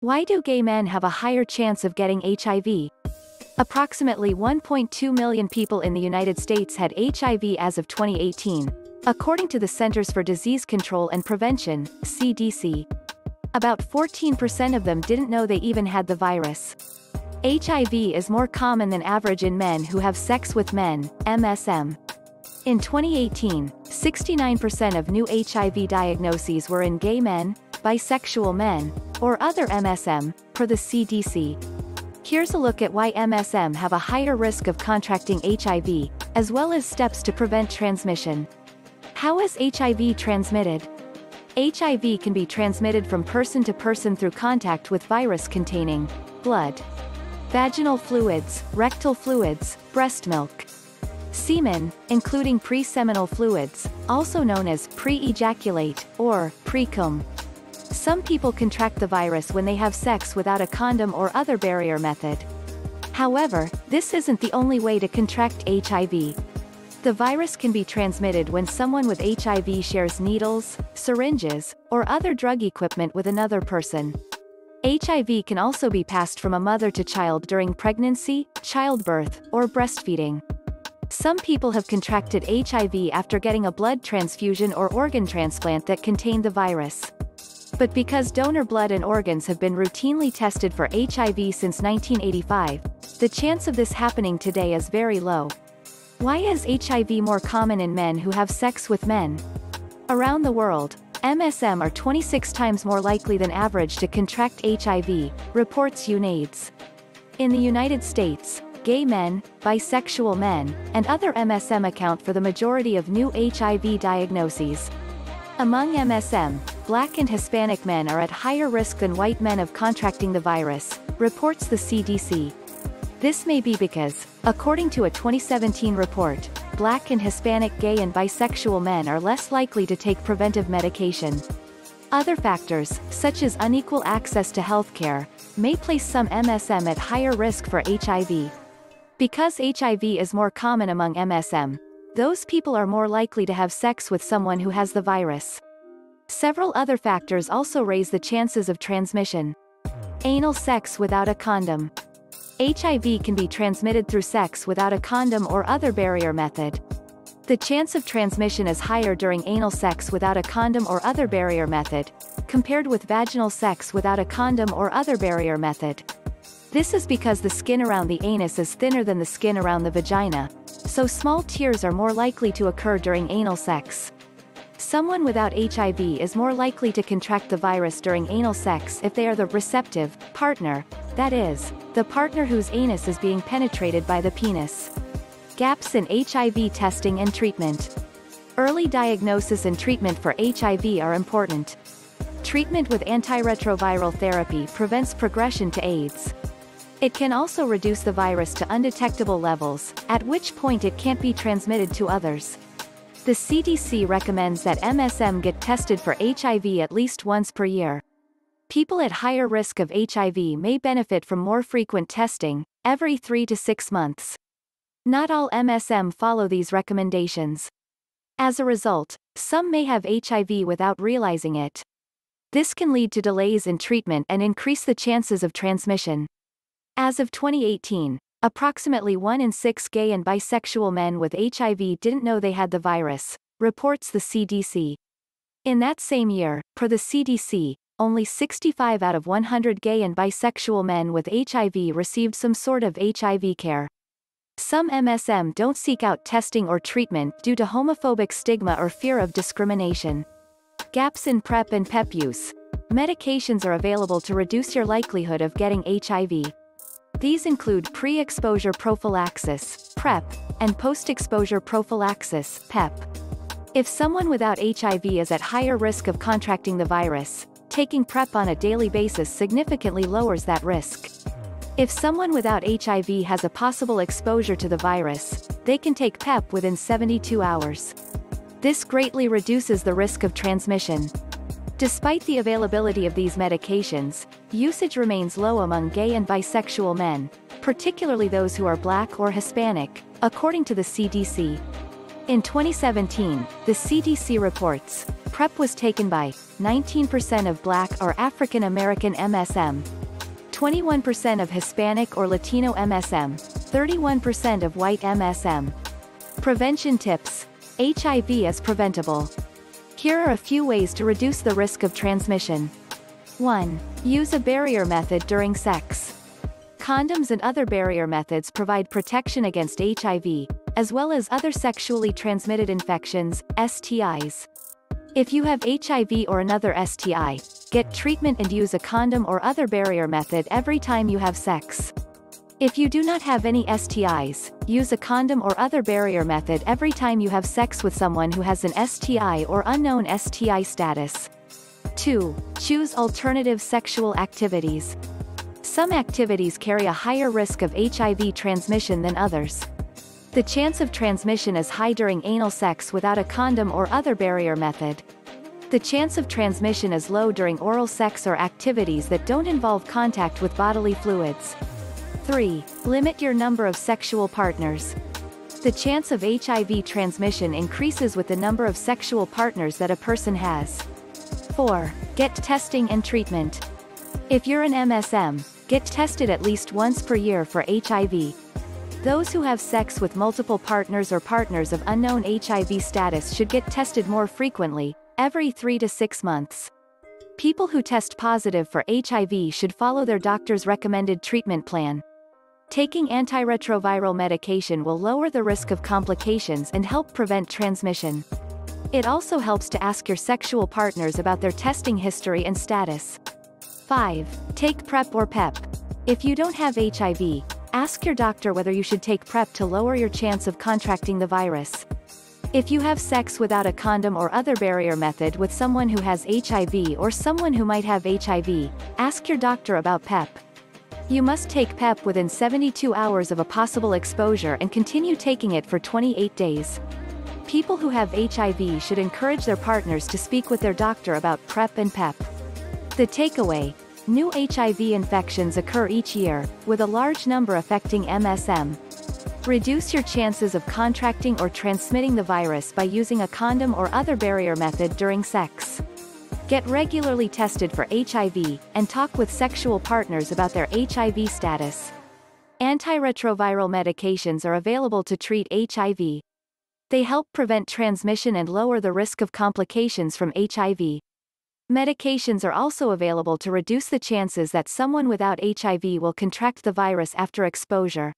Why do gay men have a higher chance of getting HIV? Approximately 1.2 million people in the United States had HIV as of 2018, according to the Centers for Disease Control and Prevention, CDC. About 14% of them didn't know they even had the virus. HIV is more common than average in men who have sex with men, MSM. In 2018, 69% of new HIV diagnoses were in gay men, bisexual men, or other MSM, per the CDC. Here's a look at why MSM have a higher risk of contracting HIV, as well as steps to prevent transmission. How is HIV transmitted? HIV can be transmitted from person to person through contact with virus-containing blood, vaginal fluids, rectal fluids, breast milk, semen, including pre-seminal fluids, also known as pre-ejaculate, or pre-cum. Some people contract the virus when they have sex without a condom or other barrier method. However, this isn't the only way to contract HIV. The virus can be transmitted when someone with HIV shares needles, syringes, or other drug equipment with another person. HIV can also be passed from a mother to child during pregnancy, childbirth, or breastfeeding. Some people have contracted HIV after getting a blood transfusion or organ transplant that contained the virus. But because donor blood and organs have been routinely tested for HIV since 1985, the chance of this happening today is very low. Why is HIV more common in men who have sex with men? Around the world, MSM are 26 times more likely than average to contract HIV, reports UNAIDS. In the United States, gay men, bisexual men, and other MSM account for the majority of new HIV diagnoses. Among MSM, Black and Hispanic men are at higher risk than white men of contracting the virus, reports the CDC. This may be because, according to a 2017 report, Black and Hispanic gay and bisexual men are less likely to take preventive medication. Other factors, such as unequal access to healthcare, may place some MSM at higher risk for HIV. Because HIV is more common among MSM, those people are more likely to have sex with someone who has the virus. Several other factors also raise the chances of transmission. Anal sex without a condom. HIV can be transmitted through sex without a condom or other barrier method. The chance of transmission is higher during anal sex without a condom or other barrier method, compared with vaginal sex without a condom or other barrier method. This is because the skin around the anus is thinner than the skin around the vagina, so small tears are more likely to occur during anal sex. Someone without HIV is more likely to contract the virus during anal sex if they are the receptive partner, that is, the partner whose anus is being penetrated by the penis. Gaps in HIV testing and treatment. Early diagnosis and treatment for HIV are important. Treatment with antiretroviral therapy prevents progression to AIDS. It can also reduce the virus to undetectable levels, at which point it can't be transmitted to others. The CDC recommends that MSM get tested for HIV at least once per year. People at higher risk of HIV may benefit from more frequent testing, every 3 to 6 months. Not all MSM follow these recommendations. As a result, some may have HIV without realizing it. This can lead to delays in treatment and increase the chances of transmission. As of 2018, approximately 1 in 6 gay and bisexual men with HIV didn't know they had the virus, reports the CDC. In that same year, per the CDC, only 65 out of 100 gay and bisexual men with HIV received some sort of HIV care. Some MSM don't seek out testing or treatment due to homophobic stigma or fear of discrimination. Gaps in PrEP and PEP use. Medications are available to reduce your likelihood of getting HIV. These include pre-exposure prophylaxis, PrEP, and post-exposure prophylaxis, PEP. If someone without HIV is at higher risk of contracting the virus, taking PrEP on a daily basis significantly lowers that risk. If someone without HIV has a possible exposure to the virus, they can take PEP within 72 hours. This greatly reduces the risk of transmission. Despite the availability of these medications, usage remains low among gay and bisexual men, particularly those who are Black or Hispanic, according to the CDC. In 2017, the CDC reports, PrEP was taken by 19% of Black or African American MSM, 21% of Hispanic or Latino MSM, 31% of white MSM. Prevention tips: HIV is preventable. Here are a few ways to reduce the risk of transmission. 1. Use a barrier method during sex. Condoms and other barrier methods provide protection against HIV, as well as other sexually transmitted infections, STIs. If you have HIV or another STI, get treatment and use a condom or other barrier method every time you have sex. If you do not have any STIs, use a condom or other barrier method every time you have sex with someone who has an STI or unknown STI status. 2. Choose alternative sexual activities. Some activities carry a higher risk of HIV transmission than others. The chance of transmission is high during anal sex without a condom or other barrier method. The chance of transmission is low during oral sex or activities that don't involve contact with bodily fluids. 3. Limit your number of sexual partners. The chance of HIV transmission increases with the number of sexual partners that a person has. 4. Get testing and treatment. If you're an MSM, get tested at least once per year for HIV. Those who have sex with multiple partners or partners of unknown HIV status should get tested more frequently, every 3 to 6 months. People who test positive for HIV should follow their doctor's recommended treatment plan. Taking antiretroviral medication will lower the risk of complications and help prevent transmission. It also helps to ask your sexual partners about their testing history and status. 5. Take PrEP or PEP. If you don't have HIV, ask your doctor whether you should take PrEP to lower your chance of contracting the virus. If you have sex without a condom or other barrier method with someone who has HIV or someone who might have HIV, ask your doctor about PEP. You must take PEP within 72 hours of a possible exposure and continue taking it for 28 days. People who have HIV should encourage their partners to speak with their doctor about PrEP and PEP. The takeaway: new HIV infections occur each year, with a large number affecting MSM. Reduce your chances of contracting or transmitting the virus by using a condom or other barrier method during sex. Get regularly tested for HIV, and talk with sexual partners about their HIV status. Antiretroviral medications are available to treat HIV. They help prevent transmission and lower the risk of complications from HIV. Medications are also available to reduce the chances that someone without HIV will contract the virus after exposure.